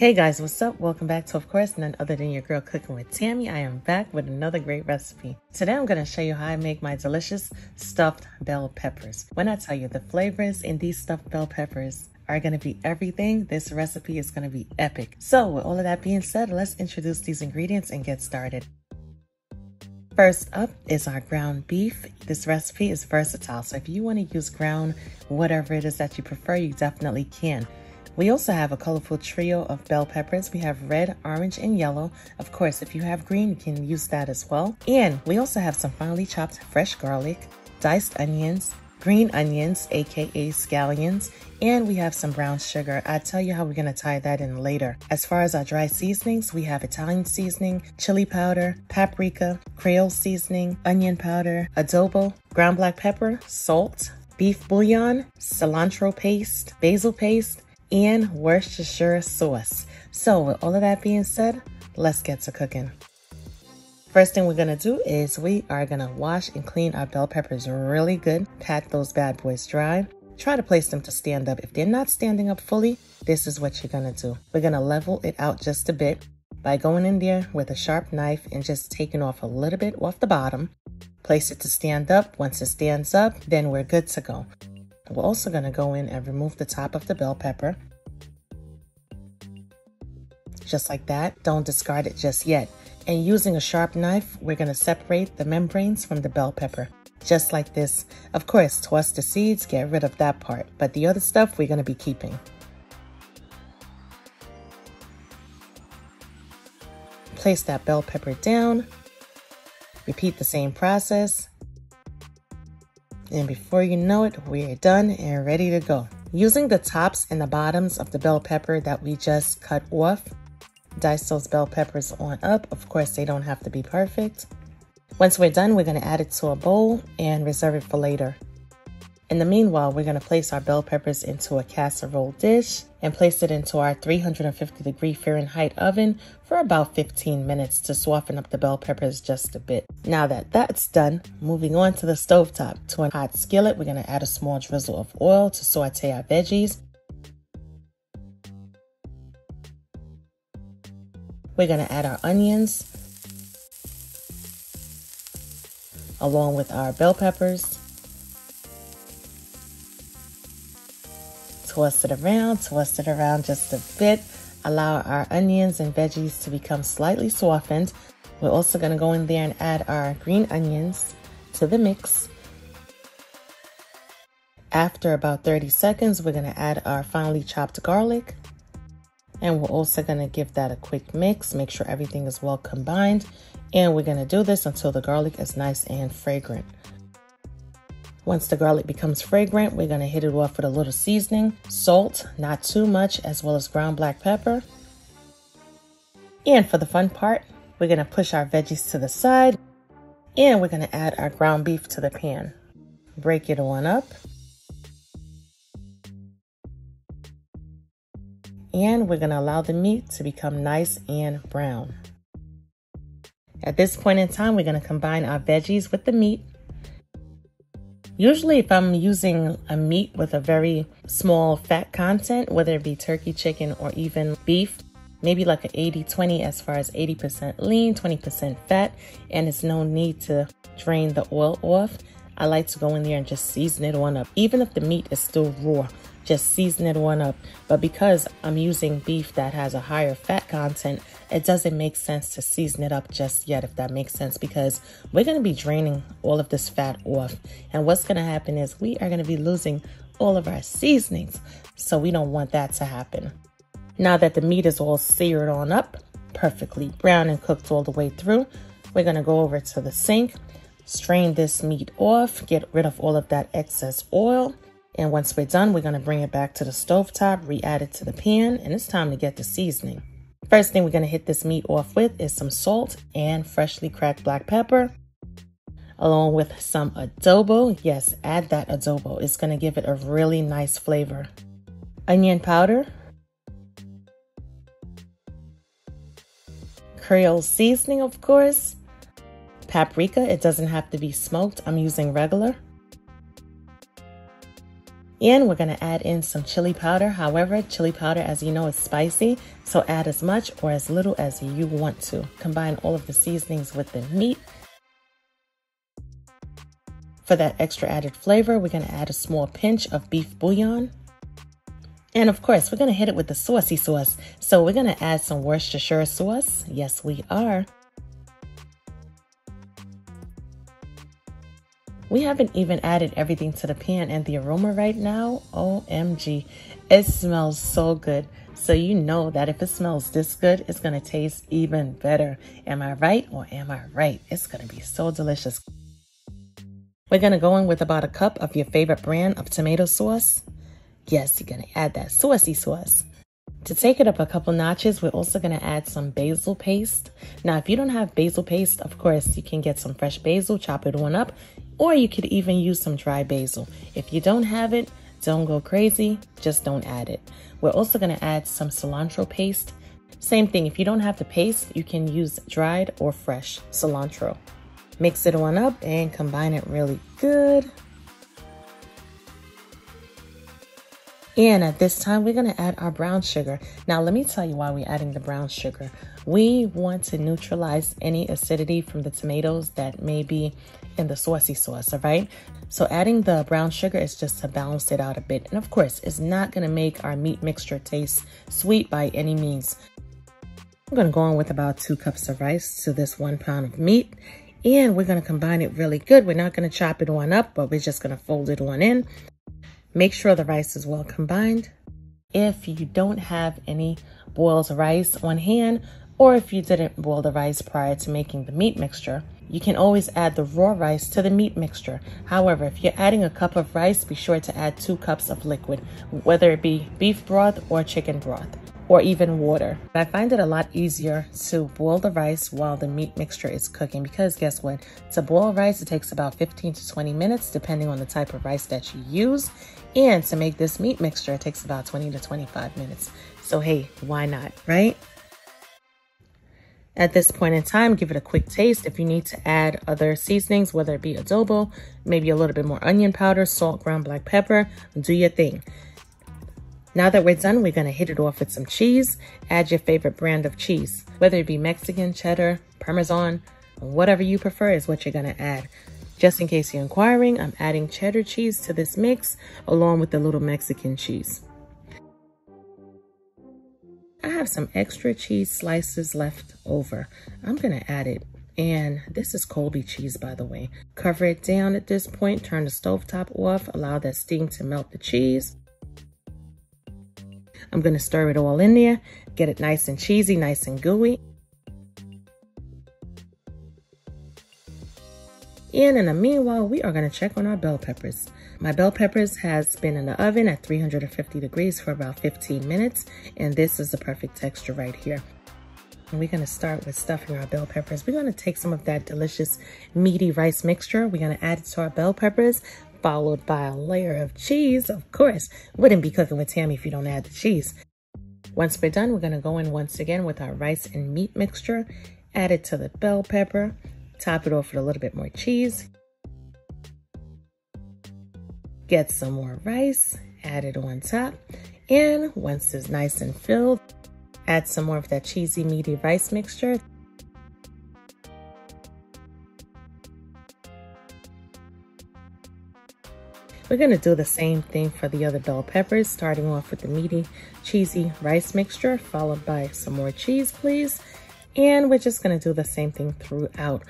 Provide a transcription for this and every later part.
Hey guys, what's up? Welcome back to, of course, none other than your girl Cooking with Tammy. I am back with another great recipe. Today I'm going to show you how I make my delicious stuffed bell peppers. When I tell you the flavors in these stuffed bell peppers are going to be everything, this recipe is going to be epic. So with all of that being said, let's introduce these ingredients and get started. First up is our ground beef. This recipe is versatile, so if you want to use ground, whatever it is that you prefer, you definitely can. We also have a colorful trio of bell peppers. We have red, orange, and yellow. Of course, if you have green, you can use that as well. And we also have some finely chopped fresh garlic, diced onions, green onions, aka scallions, and we have some brown sugar. I'll tell you how we're gonna tie that in later. As far as our dry seasonings, we have Italian seasoning, chili powder, paprika, Creole seasoning, onion powder, adobo, ground black pepper, salt, beef bouillon, cilantro paste, basil paste, and Worcestershire sauce. So with all of that being said, let's get to cooking. First thing we're gonna do is we are gonna wash and clean our bell peppers really good, pat those bad boys dry. Try to place them to stand up. If they're not standing up fully, this is what you're gonna do. We're gonna level it out just a bit by going in there with a sharp knife and just taking off a little bit off the bottom. Place it to stand up. Once it stands up, then we're good to go. We're also going to go in and remove the top of the bell pepper. Just like that. Don't discard it just yet. And using a sharp knife, we're going to separate the membranes from the bell pepper. Just like this. Of course, toss the seeds, get rid of that part. But the other stuff we're going to be keeping. Place that bell pepper down. Repeat the same process. And before you know it, we're done and ready to go. Using the tops and the bottoms of the bell pepper that we just cut off, dice those bell peppers on up. Of course, they don't have to be perfect. Once we're done, we're gonna add it to a bowl and reserve it for later. In the meanwhile, we're gonna place our bell peppers into a casserole dish and place it into our 350-degree Fahrenheit oven for about 15 minutes to soften up the bell peppers just a bit. Now that that's done, moving on to the stovetop. To a hot skillet, we're gonna add a small drizzle of oil to saute our veggies. We're gonna add our onions along with our bell peppers. Toss it around just a bit. Allow our onions and veggies to become slightly softened. We're also gonna go in there and add our green onions to the mix. After about 30 seconds, we're gonna add our finely chopped garlic. And we're also gonna give that a quick mix, make sure everything is well combined. And we're gonna do this until the garlic is nice and fragrant. Once the garlic becomes fragrant, we're gonna hit it off with a little seasoning, salt, not too much, as well as ground black pepper. And for the fun part, we're gonna push our veggies to the side and we're gonna add our ground beef to the pan. Break it on up. And we're gonna allow the meat to become nice and brown. At this point in time, we're gonna combine our veggies with the meat. Usually if I'm using a meat with a very small fat content, whether it be turkey, chicken, or even beef, maybe like an 80-20 as far as 80% lean, 20% fat, and there's no need to drain the oil off, I like to go in there and just season it on up. Even if the meat is still raw, just season it on up. But because I'm using beef that has a higher fat content, it doesn't make sense to season it up just yet, if that makes sense, because we're gonna be draining all of this fat off. And what's gonna happen is we are gonna be losing all of our seasonings. So we don't want that to happen. Now that the meat is all seared on up, perfectly brown and cooked all the way through, we're gonna go over to the sink, strain this meat off, get rid of all of that excess oil. And once we're done, we're gonna bring it back to the stovetop, re-add it to the pan, and it's time to get the seasoning. First thing we're gonna hit this meat off with is some salt and freshly cracked black pepper, along with some adobo. Yes, add that adobo. It's gonna give it a really nice flavor. Onion powder, Creole seasoning, of course, paprika. It doesn't have to be smoked. I'm using regular. And we're gonna add in some chili powder. However, chili powder, as you know, is spicy, so add as much or as little as you want to. Combine all of the seasonings with the meat. For that extra added flavor, we're gonna add a small pinch of beef bouillon. And of course, we're gonna hit it with the saucy sauce. So we're gonna add some Worcestershire sauce. Yes, we are. We haven't even added everything to the pan, and the aroma right now, OMG, it smells so good. So you know that if it smells this good, it's gonna taste even better. Am I right or am I right? It's gonna be so delicious. We're gonna go in with about a cup of your favorite brand of tomato sauce. Yes, you're gonna add that saucy sauce. To take it up a couple notches, we're also gonna add some basil paste. Now, if you don't have basil paste, of course, you can get some fresh basil, chop it on up, or you could even use some dry basil. If you don't have it, don't go crazy, just don't add it. We're also gonna add some cilantro paste. Same thing, if you don't have the paste, you can use dried or fresh cilantro. Mix it on up and combine it really good. And at this time, we're gonna add our brown sugar. Now, let me tell you why we're adding the brown sugar. We want to neutralize any acidity from the tomatoes that may be in the saucy sauce, all right? So adding the brown sugar is just to balance it out a bit. And of course, it's not gonna make our meat mixture taste sweet by any means. I'm gonna go in with about 2 cups of rice to this 1 pound of meat. And we're gonna combine it really good. We're not gonna chop it on up, but we're just gonna fold it on in. Make sure the rice is well combined. If you don't have any boiled rice on hand, or if you didn't boil the rice prior to making the meat mixture, you can always add the raw rice to the meat mixture. However, if you're adding a cup of rice, be sure to add 2 cups of liquid, whether it be beef broth or chicken broth, or even water. I find it a lot easier to boil the rice while the meat mixture is cooking, because guess what? To boil rice, it takes about 15 to 20 minutes, depending on the type of rice that you use. And to make this meat mixture, it takes about 20 to 25 minutes. So hey, why not, right? At this point in time, give it a quick taste. If you need to add other seasonings, whether it be adobo, maybe a little bit more onion powder, salt, ground black pepper, do your thing. Now that we're done, we're gonna hit it off with some cheese. Add your favorite brand of cheese, whether it be Mexican, cheddar, Parmesan, whatever you prefer is what you're gonna add. Just in case you're inquiring, I'm adding cheddar cheese to this mix along with the little Mexican cheese. I have some extra cheese slices left over. I'm gonna add it. And this is Colby cheese, by the way. Cover it down at this point, turn the stovetop off, allow that steam to melt the cheese. I'm gonna stir it all in there, get it nice and cheesy, nice and gooey. And in the meanwhile, we are gonna check on our bell peppers. My bell peppers has been in the oven at 350 degrees for about 15 minutes, and this is the perfect texture right here. And we're gonna start with stuffing our bell peppers. We're gonna take some of that delicious meaty rice mixture, we're gonna add it to our bell peppers, followed by a layer of cheese, of course. Wouldn't be Cooking with Tammy if you don't add the cheese. Once we're done, we're gonna go in once again with our rice and meat mixture, add it to the bell pepper, top it off with a little bit more cheese. Get some more rice, add it on top. And once it's nice and filled, add some more of that cheesy, meaty rice mixture. We're gonna do the same thing for the other bell peppers, starting off with the meaty, cheesy rice mixture, followed by some more cheese, please. And we're just gonna do the same thing throughout.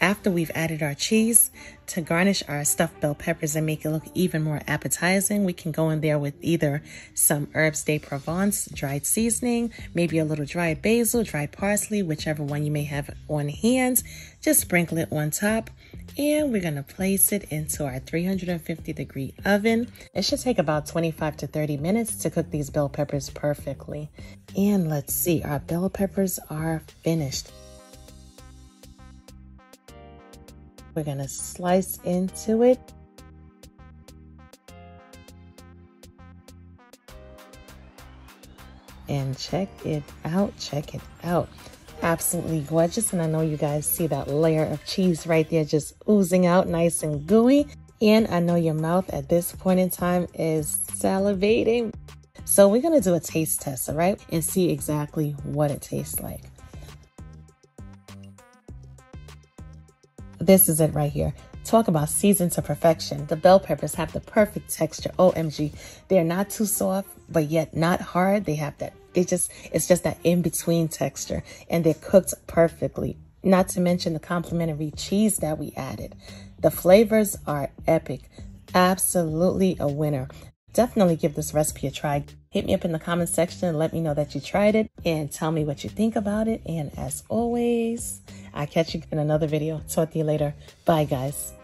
After we've added our cheese, to garnish our stuffed bell peppers and make it look even more appetizing, we can go in there with either some Herbes de Provence dried seasoning, maybe a little dried basil, dried parsley, whichever one you may have on hand. Just sprinkle it on top, and we're gonna place it into our 350-degree oven. It should take about 25 to 30 minutes to cook these bell peppers perfectly. And let's see, our bell peppers are finished. We're going to slice into it. And check it out, check it out. Absolutely gorgeous. And I know you guys see that layer of cheese right there just oozing out nice and gooey. And I know your mouth at this point in time is salivating. So we're going to do a taste test, all right? And see exactly what it tastes like. This is it right here. Talk about seasoned to perfection. The bell peppers have the perfect texture. OMG. They're not too soft, but yet not hard. They have that. It's just that in-between texture. And they're cooked perfectly. Not to mention the complimentary cheese that we added. The flavors are epic. Absolutely a winner. Definitely give this recipe a try. Hit me up in the comment section and let me know that you tried it and tell me what you think about it. And as always, I'll catch you in another video. Talk to you later. Bye, guys.